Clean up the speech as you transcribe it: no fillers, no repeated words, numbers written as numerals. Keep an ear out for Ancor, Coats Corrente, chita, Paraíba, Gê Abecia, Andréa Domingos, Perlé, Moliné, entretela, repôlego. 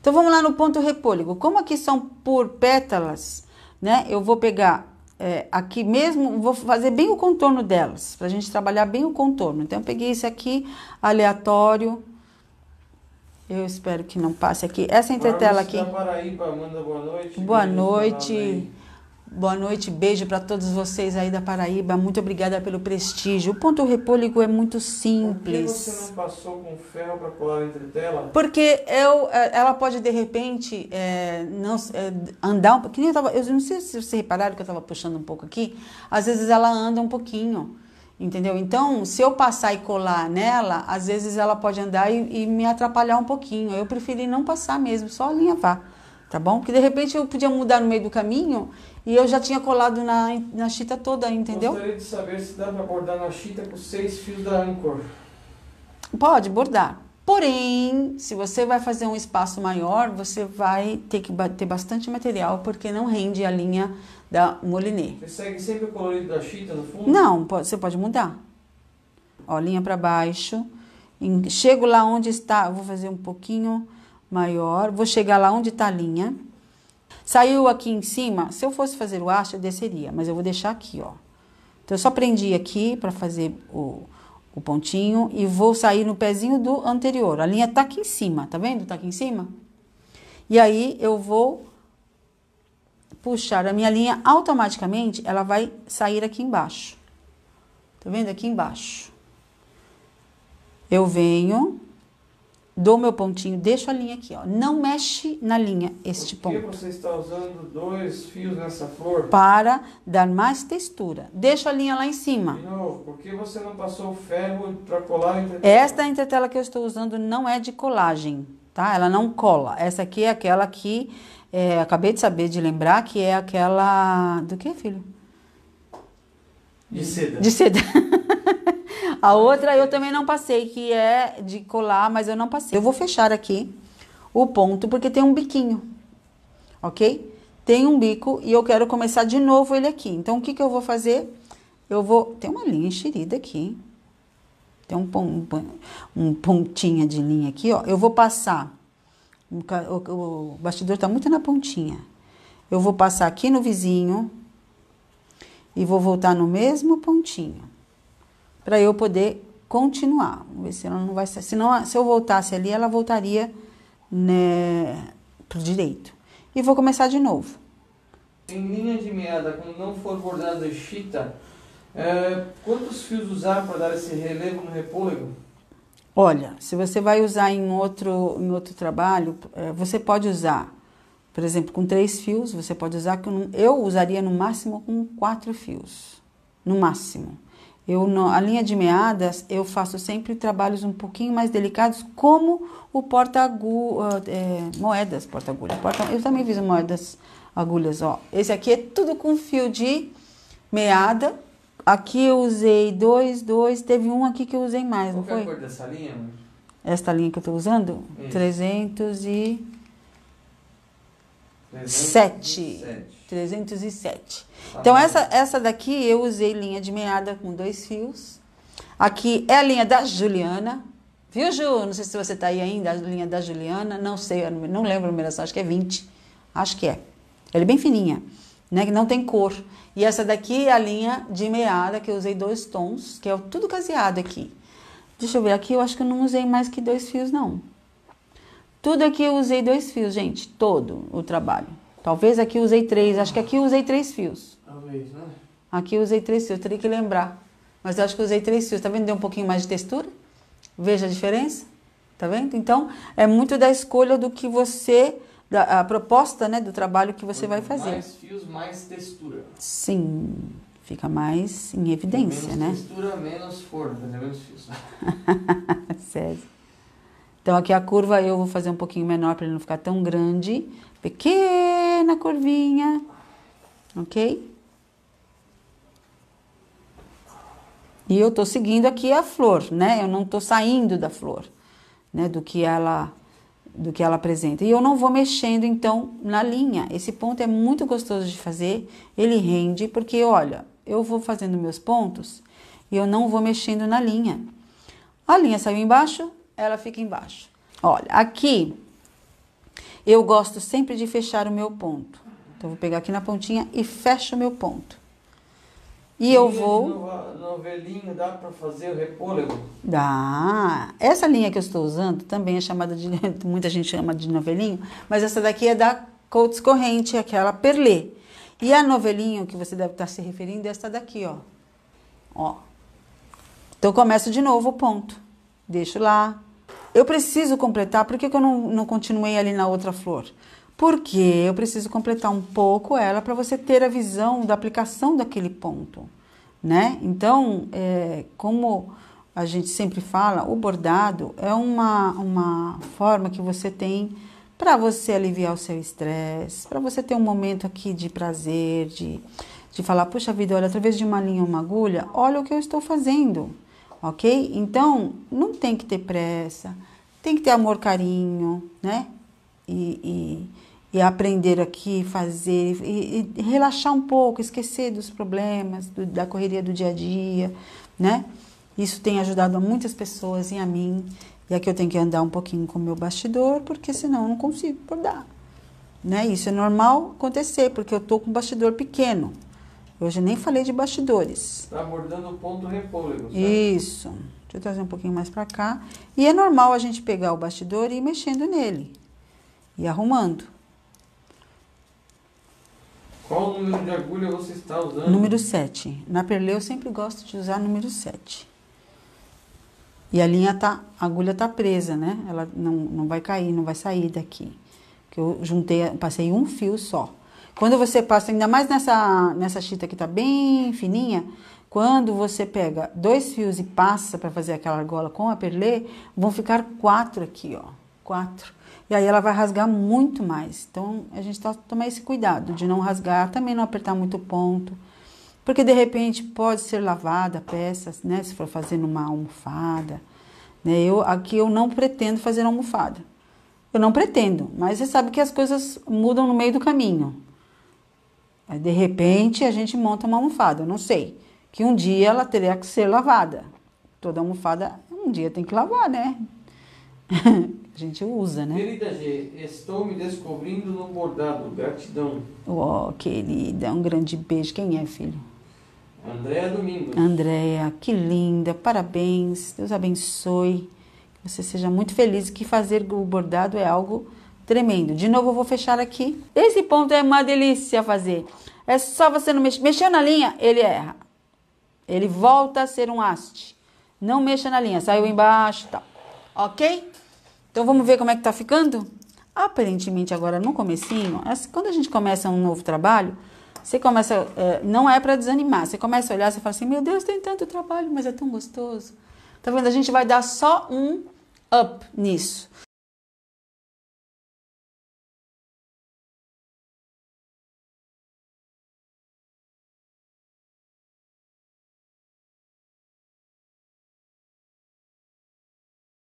Então vamos lá no ponto repôlego. Como aqui são por pétalas, né? Eu vou pegar aqui mesmo, vou fazer bem o contorno delas, pra gente trabalhar bem o contorno. Então eu peguei esse aqui, aleatório. Eu espero que não passe aqui. Essa entretela aqui. Paraíba, manda boa noite. Boa noite. Boa noite, beijo para todos vocês aí da Paraíba. Muito obrigada pelo prestígio. O ponto repôlego é muito simples. Por que você não passou com ferro para colar entre tela? Porque ela pode, de repente, andar um pouquinho. Eu não sei se vocês repararam que eu estava puxando um pouco aqui. Às vezes ela anda um pouquinho, entendeu? Então, se eu passar e colar nela, às vezes ela pode andar e me atrapalhar um pouquinho. Eu preferi não passar mesmo, só alinhavar, tá bom? Porque, de repente, eu podia mudar no meio do caminho. E eu já tinha colado na chita toda, entendeu? Gostaria de saber se dá para bordar na chita com 6 fios da Ancor. Pode bordar. Porém, se você vai fazer um espaço maior, você vai ter que ter bastante material, porque não rende a linha da Moliné. Você segue sempre o colorido da chita no fundo? Não, você pode mudar. Ó, linha para baixo. Chego lá onde está, eu vou fazer um pouquinho maior. Vou chegar lá onde está a linha. Saiu aqui em cima, se eu fosse fazer o haste, eu desceria, mas eu vou deixar aqui, ó. Então, eu só prendi aqui para fazer o pontinho e vou sair no pezinho do anterior. A linha tá aqui em cima, tá vendo? Tá aqui em cima. E aí, eu vou puxar a minha linha, automaticamente, ela vai sair aqui embaixo. Tá vendo? Aqui embaixo. Eu venho... Dou meu pontinho, deixo a linha aqui, ó. Não mexe na linha, este ponto. Por que você está usando 2 fios nessa flor? Para dar mais textura. Deixo a linha lá em cima. De novo, por que você não passou o ferro para colar a entretela? Esta entretela que eu estou usando não é de colagem, tá? Ela não cola. Essa aqui é aquela que... acabei de saber, de lembrar, que é aquela... Do que, filho? De seda. De seda. A outra eu também não passei, que é de colar, mas eu não passei. Eu vou fechar aqui o ponto, porque tem um biquinho, ok? Tem um bico e eu quero começar de novo ele aqui. Então, o que que eu vou fazer? Eu vou... Tem uma linha enxerida aqui, tem um pontinha de linha aqui, ó. Eu vou passar... O bastidor tá muito na pontinha. Eu vou passar aqui no vizinho e vou voltar no mesmo pontinho. Para eu poder continuar. Vamos ver se ela não vai sair. Senão, se eu voltasse ali, ela voltaria, né, pro direito. E vou começar de novo. Em linha de meada, quando não for bordada de chita, quantos fios usar para dar esse relevo no repolho? Olha, se você vai usar em outro trabalho, você pode usar, por exemplo, com 3 fios, você pode usar, eu usaria no máximo com 4 fios. No máximo. A linha de meadas, eu faço sempre trabalhos um pouquinho mais delicados, como o eu também fiz moedas, agulhas, ó. Esse aqui é tudo com fio de meada. Aqui eu usei 2, teve um aqui que eu usei mais, não foi? Qual é a cor dessa linha? Esta linha que eu tô usando? Isso. 307. Então, essa daqui eu usei linha de meada com 2 fios. Aqui é a linha da Juliana. Viu, Ju? Não sei se você tá aí ainda, a linha da Juliana. Não sei, eu não lembro a numeração, acho que é 20. Acho que é. Ela é bem fininha, né? Que não tem cor. E essa daqui é a linha de meada, que eu usei 2 tons, que é tudo caseado aqui. Deixa eu ver aqui, eu acho que eu não usei mais que 2 fios, não. Tudo aqui eu usei 2 fios, gente, todo o trabalho. Talvez aqui eu usei 3, acho que aqui eu usei 3 fios. Talvez, né? Aqui eu usei 3 fios, eu teria que lembrar. Mas eu acho que eu usei 3 fios, tá vendo? Deu um pouquinho mais de textura. Veja a diferença, tá vendo? Então, é muito da escolha do que você... A proposta, né, do trabalho que você vai fazer. Mais fios, mais textura. Sim, fica mais em evidência, né? Menos textura, menos força, menos fios. Sério. Então, aqui a curva eu vou fazer um pouquinho menor para ele não ficar tão grande. Pequena curvinha, ok? E eu tô seguindo aqui a flor, né? Eu não tô saindo da flor, né? Do que ela apresenta. E eu não vou mexendo, então, na linha. Esse ponto é muito gostoso de fazer. Ele rende, porque, olha, eu vou fazendo meus pontos e eu não vou mexendo na linha. A linha saiu embaixo... Ela fica embaixo. Olha, aqui Eu gosto sempre de fechar o meu ponto. Então, eu vou pegar aqui na pontinha e fecho o meu ponto. E eu vou... No novelinho dá para fazer o repôlego? Dá. Essa linha que eu estou usando também é chamada de... Muita gente chama de novelinho, mas essa daqui é da Coats Corrente, aquela Perlé. E a novelinho que você deve estar se referindo é essa daqui, ó. Ó. Então, eu começo de novo o ponto. Deixo lá. Eu preciso completar... Por que que eu não continuei ali na outra flor? Porque eu preciso completar um pouco ela para você ter a visão da aplicação daquele ponto, né? Então, como a gente sempre fala, o bordado é uma forma que você tem para você aliviar o seu estresse, para você ter um momento aqui de prazer, de falar, puxa vida, olha, através de uma linha, uma agulha, olha o que eu estou fazendo, ok? Então, não tem que ter pressa, tem que ter amor, carinho, né? E aprender aqui, fazer, e relaxar um pouco, esquecer dos problemas, da correria do dia a dia, né? Isso tem ajudado a muitas pessoas e a mim. E aqui eu tenho que andar um pouquinho com o meu bastidor, porque senão eu não consigo bordar, né? Isso é normal acontecer, porque eu tô com um bastidor pequeno. Hoje nem falei de bastidores. Tá bordando o ponto repôlego, certo? Isso. Deixa eu trazer um pouquinho mais pra cá. E é normal a gente pegar o bastidor e ir mexendo nele. E arrumando. Qual número de agulha você está usando? Número 7. Na Perlé eu sempre gosto de usar número 7. E a linha tá, a agulha tá presa, né? Ela não vai cair, não vai sair daqui. Porque eu juntei, passei um fio só. Quando você passa, ainda mais nessa chita que tá bem fininha, quando você pega dois fios e passa para fazer aquela argola com a Perlé, vão ficar 4 aqui, ó. 4. E aí ela vai rasgar muito mais. Então, a gente tá tomando esse cuidado de não rasgar, também não apertar muito o ponto. Porque, de repente, pode ser lavada a peça, né? Se for fazendo uma almofada. Né? Aqui eu não pretendo fazer almofada. Eu não pretendo, mas você sabe que as coisas mudam no meio do caminho. Aí, de repente, a gente monta uma almofada, eu não sei. Que um dia ela teria que ser lavada. Toda almofada, um dia tem que lavar, né? A gente usa, né? Querida Gê, estou me descobrindo no bordado. Gratidão. Oh, querida, um grande beijo. Quem é, filho? Andréa Domingos. Andréa, que linda. Parabéns. Deus abençoe. Que você seja muito feliz, que fazer o bordado é algo tremendo. De novo, eu vou fechar aqui. Esse ponto é uma delícia fazer. É só você não mexer. Mexeu na linha, ele erra. Ele volta a ser um haste. Não mexa na linha. Saiu embaixo e tal. Ok? Então, vamos ver como é que tá ficando? Aparentemente, agora no comecinho, quando a gente começa um novo trabalho, você começa, não é para desanimar, você começa a olhar, você fala assim, meu Deus, tem tanto trabalho, mas é tão gostoso. Tá vendo? A gente vai dar só um up nisso.